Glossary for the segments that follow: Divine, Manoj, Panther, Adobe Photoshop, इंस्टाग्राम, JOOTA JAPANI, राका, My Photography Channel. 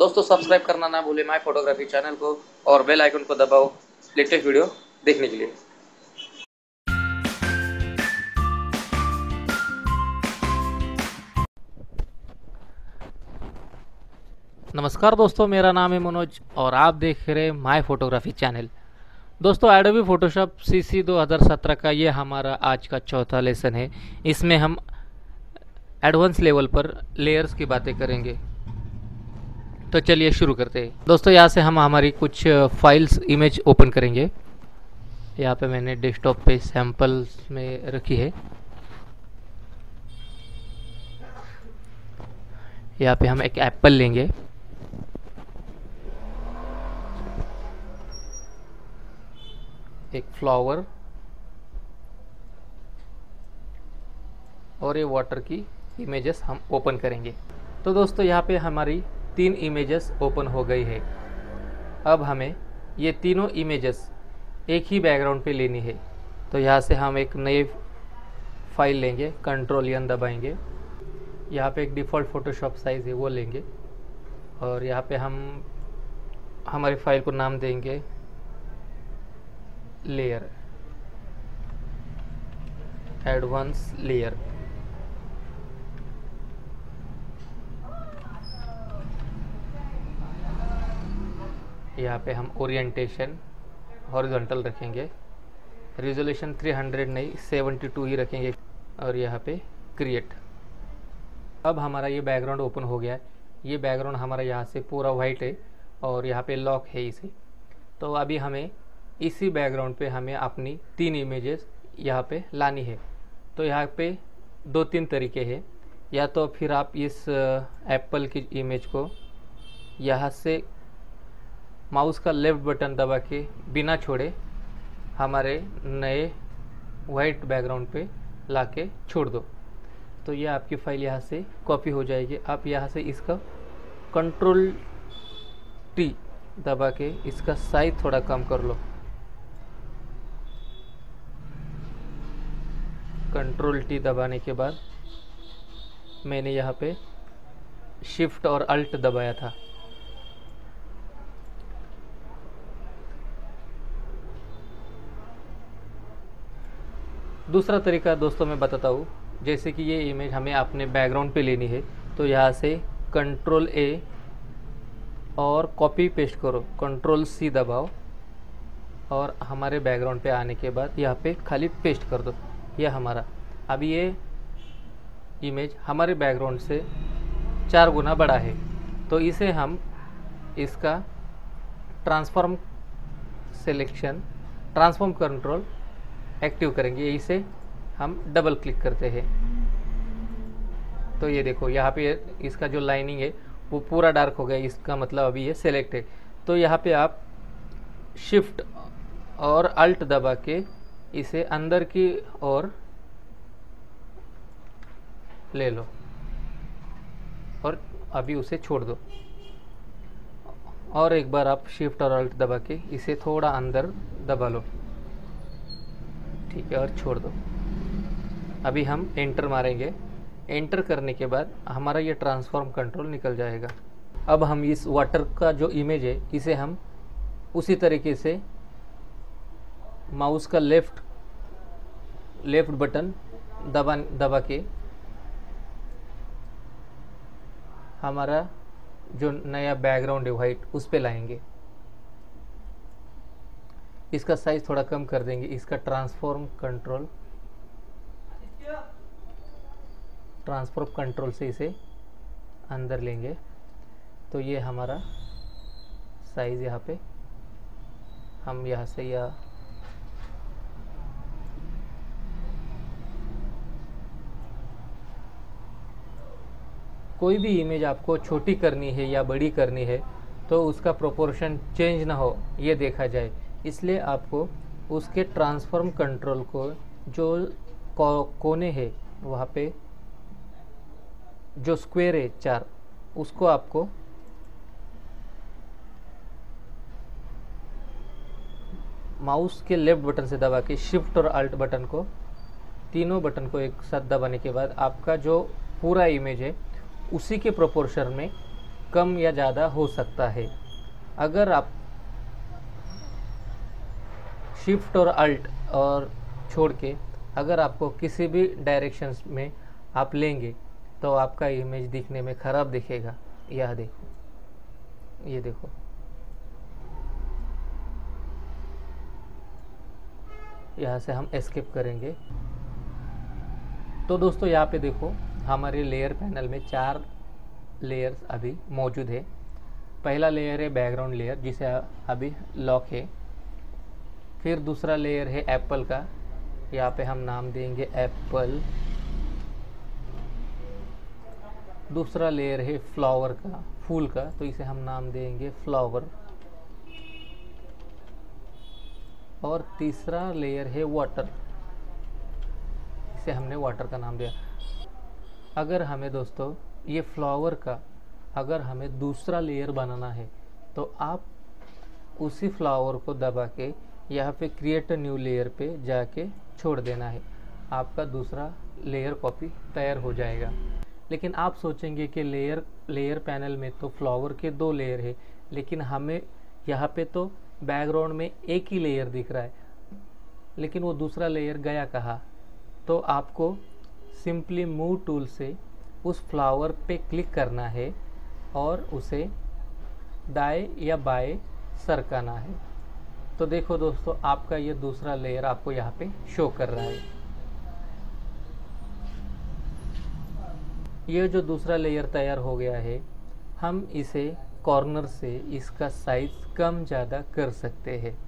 दोस्तों सब्सक्राइब करना ना भूले माय फोटोग्राफी चैनल को और बेल आइकन को दबाओ लेटेस्ट वीडियो देखने के लिए। नमस्कार दोस्तों, मेरा नाम है मनोज और आप देख रहे हैं माय फोटोग्राफी चैनल। दोस्तों एडोबी फोटोशॉप सीसी 2017 का ये हमारा आज का चौथा लेसन है। इसमें हम एडवांस लेवल पर लेयर्स की बातें करेंगे, तो चलिए शुरू करते हैं। दोस्तों यहाँ से हम हमारी कुछ फाइल्स इमेज ओपन करेंगे। यहाँ पे मैंने डेस्कटॉप पे सैंपल्स में रखी है। यहाँ पे हम एक एप्पल लेंगे। एक फ्लावर और ये वाटर की इमेजेस हम ओपन करेंगे। तो दोस्तों यहाँ पे हमारी तीन इमेजेस ओपन हो गई है। अब हमें ये तीनों इमेजेस एक ही बैकग्राउंड पे लेनी है। तो यहाँ से हम एक नई फाइल लेंगे, कंट्रोल-N दबाएंगे। यहाँ पे एक डिफ़ॉल्ट फोटोशॉप साइज़ है वो लेंगे और यहाँ पे हम हमारी फाइल को नाम देंगे लेयर, एडवांस लेयर। यहाँ पे हम ओरिएंटेशन हॉरिजॉन्टल रखेंगे, रिजोल्यूशन 300 नहीं 72 ही रखेंगे और यहाँ पे क्रिएट। अब हमारा ये बैकग्राउंड ओपन हो गया है। ये बैकग्राउंड हमारा यहाँ से पूरा वाइट है और यहाँ पे लॉक है इसे। तो अभी हमें इसी बैकग्राउंड पे हमें अपनी तीन इमेजेस यहाँ पे लानी है। तो यहाँ पे दो तीन तरीके हैं, या तो फिर आप इस एप्पल की इमेज को यहाँ से माउस का लेफ़्ट बटन दबा के बिना छोड़े हमारे नए वाइट बैकग्राउंड पे लाके छोड़ दो। तो ये आपकी फ़ाइल यहाँ से कॉपी हो जाएगी। आप यहाँ से इसका कंट्रोल-T दबा के इसका साइज थोड़ा कम कर लो, कंट्रोल-T दबाने के बाद मैंने यहाँ पे शिफ्ट और अल्ट दबाया था। दूसरा तरीका दोस्तों मैं बताता हूँ, जैसे कि ये इमेज हमें अपने बैकग्राउंड पे लेनी है तो यहाँ से कंट्रोल-A और कॉपी पेस्ट करो, कंट्रोल-C दबाओ और हमारे बैकग्राउंड पे आने के बाद यहाँ पे खाली पेस्ट कर दो। ये हमारा अब ये इमेज हमारे बैकग्राउंड से 4 गुना बड़ा है, तो इसे हम इसका transform selection, transform control active करेंगे। इसे हम डबल क्लिक करते हैं तो ये देखो यहाँ पे इसका जो लाइनिंग है वो पूरा डार्क हो गया, इसका मतलब अभी ये सेलेक्ट है। तो यहाँ पे आप शिफ्ट और अल्ट दबा के इसे अंदर की ओर ले लो और अभी उसे छोड़ दो। और एक बार आप शिफ्ट और अल्ट दबा के इसे थोड़ा अंदर दबा लो, ठीक है, और छोड़ दो। अभी हम एंटर मारेंगे। एंटर करने के बाद हमारा ये ट्रांसफॉर्म कंट्रोल निकल जाएगा। अब हम इस वाटर का जो इमेज है इसे हम उसी तरीके से माउस का लेफ़्ट बटन दबा के हमारा जो नया बैकग्राउंड है वाइट उस पे लाएंगे। इसका साइज़ थोड़ा कम कर देंगे, इसका ट्रांसफॉर्म कंट्रोल से इसे अंदर लेंगे। तो ये हमारा साइज़ यहाँ पे हम यहाँ से या कोई भी इमेज आपको छोटी करनी है या बड़ी करनी है तो उसका प्रोपोर्शन चेंज ना हो ये देखा जाए, इसलिए आपको उसके ट्रांसफॉर्म कंट्रोल को जो कोने है वहाँ पे जो स्क्वायर है 4 उसको आपको माउस के लेफ़्ट बटन से दबा के शिफ्ट और अल्ट बटन को, तीनों बटन को एक साथ दबाने के बाद आपका जो पूरा इमेज है उसी के प्रोपोर्शन में कम या ज़्यादा हो सकता है। अगर आप शिफ्ट और अल्ट और छोड़ के अगर आपको किसी भी डायरेक्शंस में आप लेंगे तो आपका इमेज दिखने में ख़राब दिखेगा। यह देखो, ये देखो, यहाँ से हम एस्केप करेंगे तो दोस्तों यहाँ पे देखो हमारे लेयर पैनल में 4 लेयर्स अभी मौजूद है। पहला लेयर है बैकग्राउंड लेयर जिसे अभी लॉक है, फिर दूसरा लेयर है एप्पल का, यहाँ पे हम नाम देंगे एप्पल। दूसरा लेयर है फ्लावर का, फूल का, तो इसे हम नाम देंगे फ्लावर। और तीसरा लेयर है वाटर, इसे हमने वाटर का नाम दिया। अगर हमें दोस्तों ये फ्लावर का अगर हमें दूसरा लेयर बनाना है तो आप उसी फ्लावर को दबा के यहाँ पे क्रिएट न्यू लेयर पे जाके छोड़ देना है, आपका दूसरा लेयर कॉपी तैयार हो जाएगा। लेकिन आप सोचेंगे कि लेयर पैनल में तो फ्लावर के 2 लेयर है, लेकिन हमें यहाँ पे तो बैकग्राउंड में एक ही लेयर दिख रहा है, लेकिन वो दूसरा लेयर गया कहाँ? तो आपको सिंपली मूव टूल से उस फ्लावर पे क्लिक करना है और उसे दाएँ या बाएँ सरकाना है। तो देखो दोस्तों आपका ये दूसरा लेयर आपको यहाँ पे शो कर रहा है। ये जो दूसरा लेयर तैयार हो गया है, हम इसे कॉर्नर से इसका साइज कम ज़्यादा कर सकते हैं।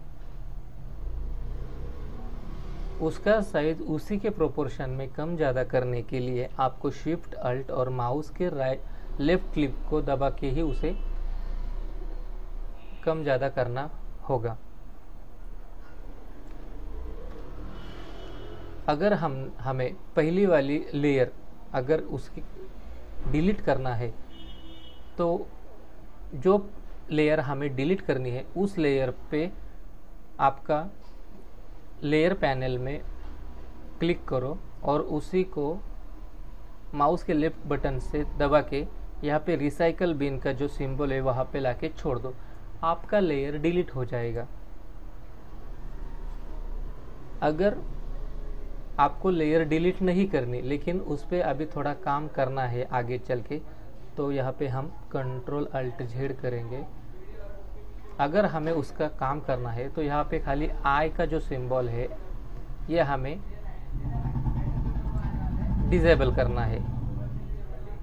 उसका साइज उसी के प्रोपोर्शन में कम ज़्यादा करने के लिए आपको शिफ्ट अल्ट और माउस के लेफ्ट क्लिक को दबा के ही उसे कम ज़्यादा करना होगा। अगर हमें पहली वाली लेयर अगर उसकी डिलीट करना है तो जो लेयर हमें डिलीट करनी है उस लेयर पे आपका लेयर पैनल में क्लिक करो और उसी को माउस के लेफ्ट बटन से दबा के यहाँ पे रिसाइकल बिन का जो सिंबल है वहाँ पे लाके छोड़ दो, आपका लेयर डिलीट हो जाएगा। अगर आपको लेयर डिलीट नहीं करनी लेकिन उस पर अभी थोड़ा काम करना है आगे चल के, तो यहाँ पे हम कंट्रोल अल्ट झेड़ करेंगे। अगर हमें उसका काम करना है तो यहाँ पे खाली आई का जो सिंबल है ये हमें डिसेबल करना है।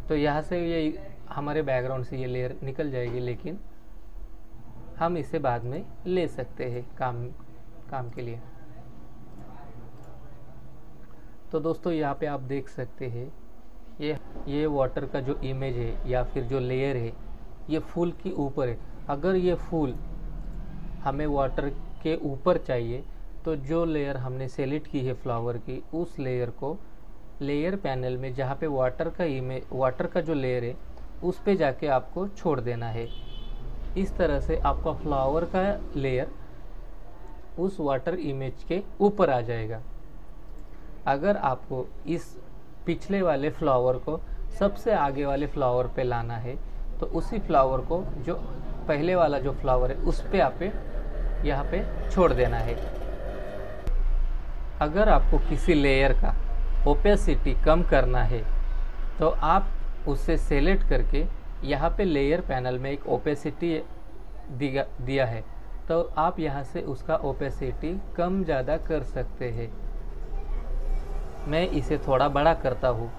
तो यहाँ से ये हमारे बैकग्राउंड से ये लेयर निकल जाएगी, लेकिन हम इसे बाद में ले सकते हैं काम के लिए। तो दोस्तों यहाँ पे आप देख सकते हैं ये वाटर का जो इमेज है या फिर जो लेयर है ये फूल के ऊपर है। अगर ये फूल हमें वाटर के ऊपर चाहिए तो जो लेयर हमने सेलेक्ट की है फ्लावर की, उस लेयर को लेयर पैनल में जहाँ पे वाटर का जो लेयर है उस पे जाके आपको छोड़ देना है। इस तरह से आपका फ्लावर का लेयर उस वाटर इमेज के ऊपर आ जाएगा। अगर आपको इस पिछले वाले फ्लावर को सबसे आगे वाले फ्लावर पे लाना है तो उसी फ्लावर को जो पहले वाला जो फ्लावर है उस पे आप यहाँ पे छोड़ देना है। अगर आपको किसी लेयर का ओपेसिटी कम करना है तो आप उसे सेलेक्ट करके यहाँ पे लेयर पैनल में एक ओपेसिटी दिया है, तो आप यहाँ से उसका ओपेसिटी कम ज़्यादा कर सकते हैं। मैं इसे थोड़ा बड़ा करता हूँ,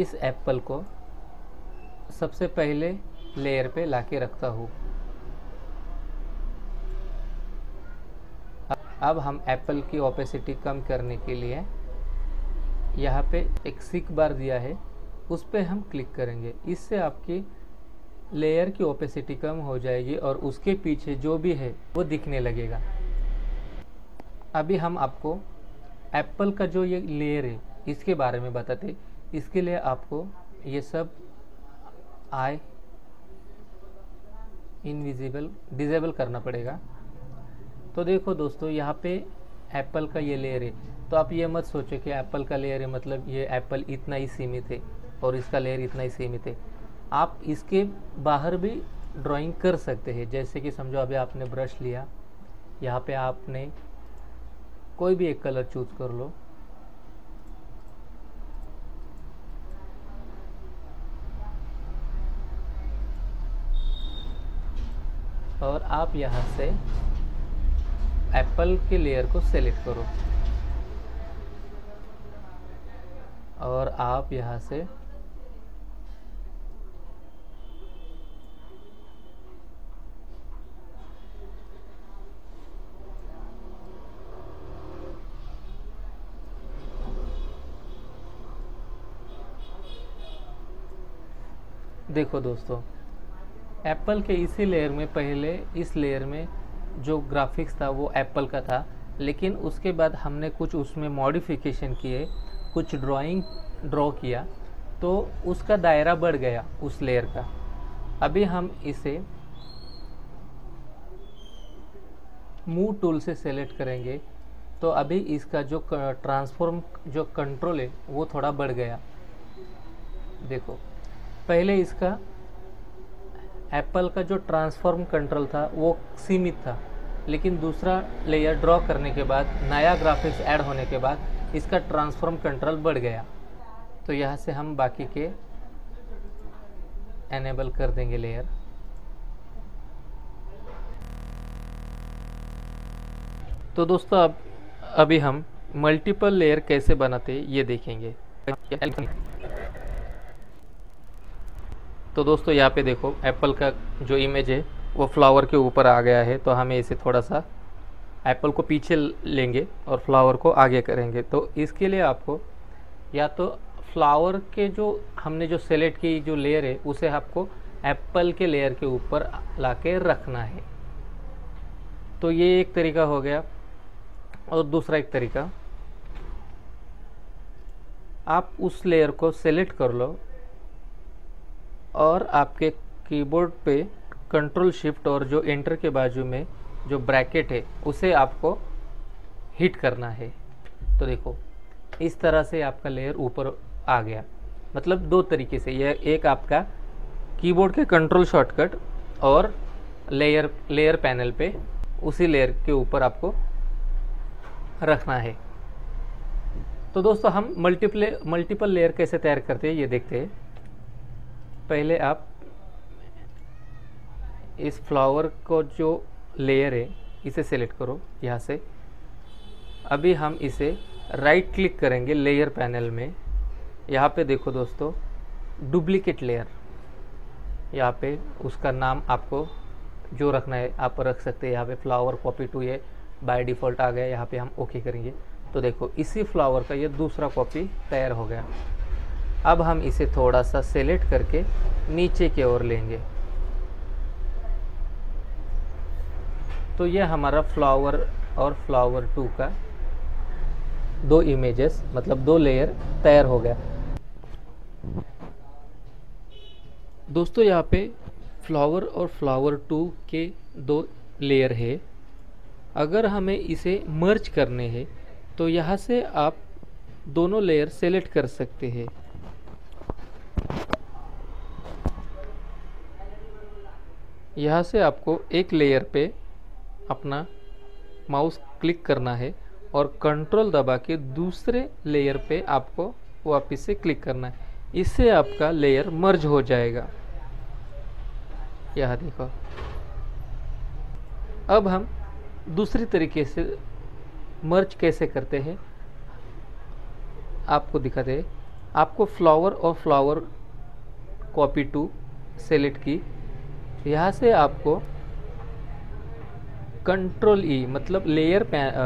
इस एप्पल को सबसे पहले लेयर पे लाके रखता हूँ। अब हम एप्पल की ओपेसिटी कम करने के लिए यहाँ पे एक सिक बार दिया है, उस पे हम क्लिक करेंगे। इससे आपकी लेयर की ओपेसिटी कम हो जाएगी और उसके पीछे जो भी है वो दिखने लगेगा। अभी हम आपको एप्पल का जो ये लेयर है इसके बारे में बताते। इसके लिए आपको ये सब आई इनविजिबल डिसेबल करना पड़ेगा। तो देखो दोस्तों यहाँ पे एप्पल का ये लेयर है, तो आप ये मत सोचो कि एप्पल का लेयर है मतलब ये एप्पल इतना ही सीमित है। और इसका लेयर इतना ही सीमित है। आप इसके बाहर भी ड्राइंग कर सकते हैं, जैसे कि समझो अभी आपने ब्रश लिया, यहाँ पे आपने कोई भी एक कलर चूज कर लो। और आप यहाँ से एप्पल के लेयर को सेलेक्ट करो और आप यहाँ से देखो दोस्तों, एप्पल के इसी लेयर में, पहले इस लेयर में जो ग्राफिक्स था वो एप्पल का था, लेकिन उसके बाद हमने कुछ उसमें मॉडिफिकेशन किए, कुछ ड्राइंग ड्रॉ किया तो उसका दायरा बढ़ गया उस लेयर का। अभी हम इसे मूव टूल से सेलेक्ट करेंगे तो अभी इसका जो ट्रांसफॉर्म जो कंट्रोल है वो थोड़ा बढ़ गया। देखो पहले इसका एप्पल का जो ट्रांसफॉर्म कंट्रोल था वो सीमित था, लेकिन दूसरा लेयर ड्रॉ करने के बाद, नया ग्राफिक्स ऐड होने के बाद इसका ट्रांसफॉर्म कंट्रोल बढ़ गया। तो यहाँ से हम बाकी के एनेबल कर देंगे लेयर। तो दोस्तों अब अभी हम मल्टीपल लेयर कैसे बनाते हैं ये देखेंगे। तो दोस्तों यहाँ पे देखो एप्पल का जो इमेज है वो फ्लावर के ऊपर आ गया है, तो हमें इसे थोड़ा सा एप्पल को पीछे लेंगे और फ्लावर को आगे करेंगे। तो इसके लिए आपको या तो फ्लावर के जो हमने जो सेलेक्ट की जो लेयर है उसे आपको एप्पल के लेयर के ऊपर लाके रखना है। तो ये एक तरीका हो गया। और दूसरा एक तरीका, आप उस लेयर को सेलेक्ट कर लो और आपके कीबोर्ड पे कंट्रोल शिफ्ट और जो एंटर के बाजू में जो ब्रैकेट है उसे आपको हिट करना है। तो देखो इस तरह से आपका लेयर ऊपर आ गया। मतलब दो तरीके से, यह एक आपका कीबोर्ड के कंट्रोल शॉर्टकट और लेयर पैनल पे उसी लेयर के ऊपर आपको रखना है। तो दोस्तों हम मल्टीपल लेयर कैसे तैयार करते हैं ये देखते हैं। पहले आप इस फ्लावर को जो लेयर है इसे सेलेक्ट करो यहाँ से। अभी हम इसे राइट क्लिक करेंगे लेयर पैनल में। यहाँ पे देखो दोस्तों डुप्लीकेट लेयर, यहाँ पे उसका नाम आपको जो रखना है आप रख सकते हैं। यहाँ पे फ्लावर कॉपी टू ये बाय डिफ़ॉल्ट आ गया, यहाँ पे हम ओके करेंगे तो देखो इसी फ्लावर का ये दूसरा कॉपी तैयार हो गया। अब हम इसे थोड़ा सा सेलेक्ट करके नीचे की ओर लेंगे तो यह हमारा फ्लावर और फ्लावर टू का दो इमेजेस, मतलब दो लेयर तैयार हो गया। दोस्तों यहाँ पे फ्लावर और फ्लावर टू के दो लेयर है। अगर हमें इसे मर्ज करने हैं तो यहाँ से आप दोनों लेयर सेलेक्ट कर सकते हैं। यहाँ से आपको एक लेयर पे अपना माउस क्लिक करना है और कंट्रोल दबा के दूसरे लेयर पे आपको वापस से क्लिक करना है, इससे आपका लेयर मर्ज हो जाएगा। यहाँ देखो अब हम दूसरी तरीके से मर्ज कैसे करते हैं आपको दिखाते हैं। आपको फ्लावर और फ्लावर कॉपी टू सेलेक्ट की, यहाँ से आपको कंट्रोल ई मतलब लेयर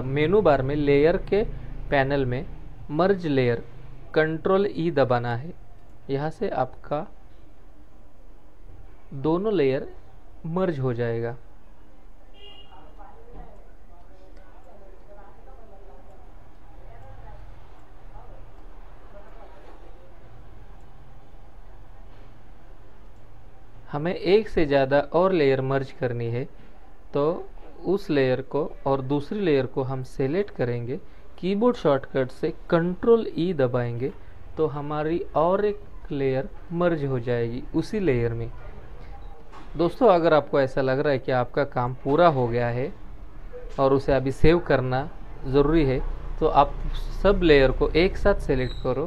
मेनू बार में लेयर के पैनल में मर्ज लेयर कंट्रोल ई दबाना है। यहाँ से आपका दोनों लेयर मर्ज हो जाएगा। हमें एक से ज़्यादा और लेयर मर्ज करनी है तो उस लेयर को और दूसरी लेयर को हम सेलेक्ट करेंगे, कीबोर्ड शॉर्टकट से कंट्रोल ई दबाएंगे तो हमारी और एक लेयर मर्ज हो जाएगी उसी लेयर में। दोस्तों अगर आपको ऐसा लग रहा है कि आपका काम पूरा हो गया है और उसे अभी सेव करना ज़रूरी है, तो आप सब लेयर को एक साथ सेलेक्ट करो,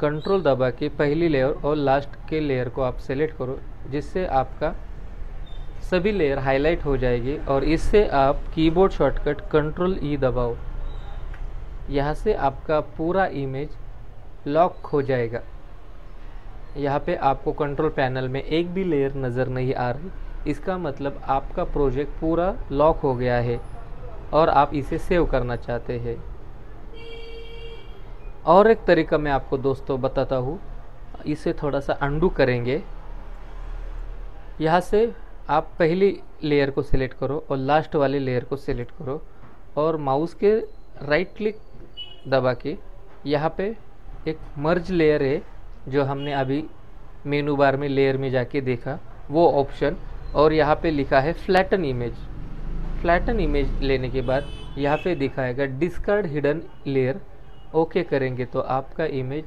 कंट्रोल दबा के पहली लेयर और लास्ट के लेयर को आप सेलेक्ट करो, जिससे आपका सभी लेयर हाईलाइट हो जाएगी। और इससे आप कीबोर्ड शॉर्टकट कंट्रोल ई दबाओ, यहाँ से आपका पूरा इमेज लॉक हो जाएगा। यहाँ पे आपको कंट्रोल पैनल में एक भी लेयर नज़र नहीं आ रही, इसका मतलब आपका प्रोजेक्ट पूरा लॉक हो गया है और आप इसे सेव करना चाहते हैं। और एक तरीका मैं आपको दोस्तों बताता हूँ, इसे थोड़ा सा अंडू करेंगे। यहाँ से आप पहली लेयर को सिलेक्ट करो और लास्ट वाले लेयर को सिलेक्ट करो और माउस के राइट क्लिक दबा के यहाँ पे एक मर्ज लेयर है जो हमने अभी मेनू बार में लेयर में जाके देखा, वो ऑप्शन, और यहाँ पे लिखा है फ्लैटन इमेज। फ्लैटन इमेज लेने के बाद यहाँ पे दिखाएगा डिस्कार्ड हिडन लेयर, ओके करेंगे तो आपका इमेज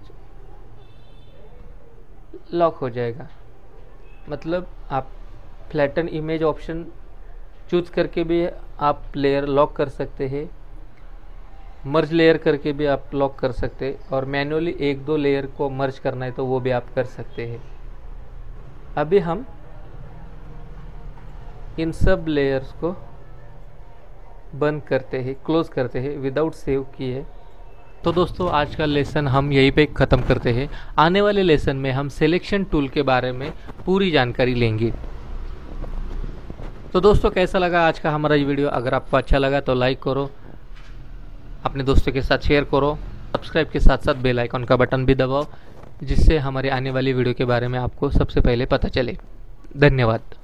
लॉक हो जाएगा। मतलब आप फ्लैटन इमेज ऑप्शन चूज करके भी आप लेयर लॉक कर सकते हैं, मर्ज लेयर करके भी आप लॉक कर सकते हैं, और मैन्युअली एक दो लेयर को मर्ज करना है तो वो भी आप कर सकते हैं। अभी हम इन सब लेयर्स को बंद करते हैं, क्लोज करते हैं विदाउट सेव किए। तो दोस्तों आज का लेसन हम यहीं पे ख़त्म करते हैं। आने वाले लेसन में हम सिलेक्शन टूल के बारे में पूरी जानकारी लेंगे। तो दोस्तों कैसा लगा आज का हमारा ये वीडियो? अगर आपको अच्छा लगा तो लाइक करो, अपने दोस्तों के साथ शेयर करो, सब्सक्राइब के साथ साथ बेल आइकॉन का बटन भी दबाओ, जिससे हमारे आने वाली वीडियो के बारे में आपको सबसे पहले पता चले। धन्यवाद।